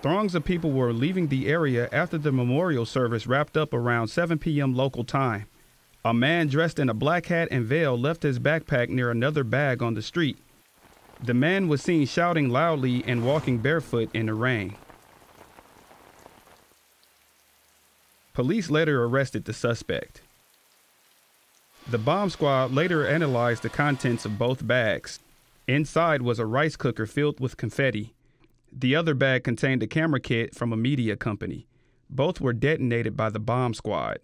Throngs of people were leaving the area after the memorial service wrapped up around 7 p.m. local time. A man dressed in a black hat and veil left his backpack near another bag on the street. The man was seen shouting loudly and walking barefoot in the rain. Police later arrested the suspect. The bomb squad later analyzed the contents of both bags. Inside was a rice cooker filled with confetti. The other bag contained a camera kit from a media company. Both were detonated by the bomb squad.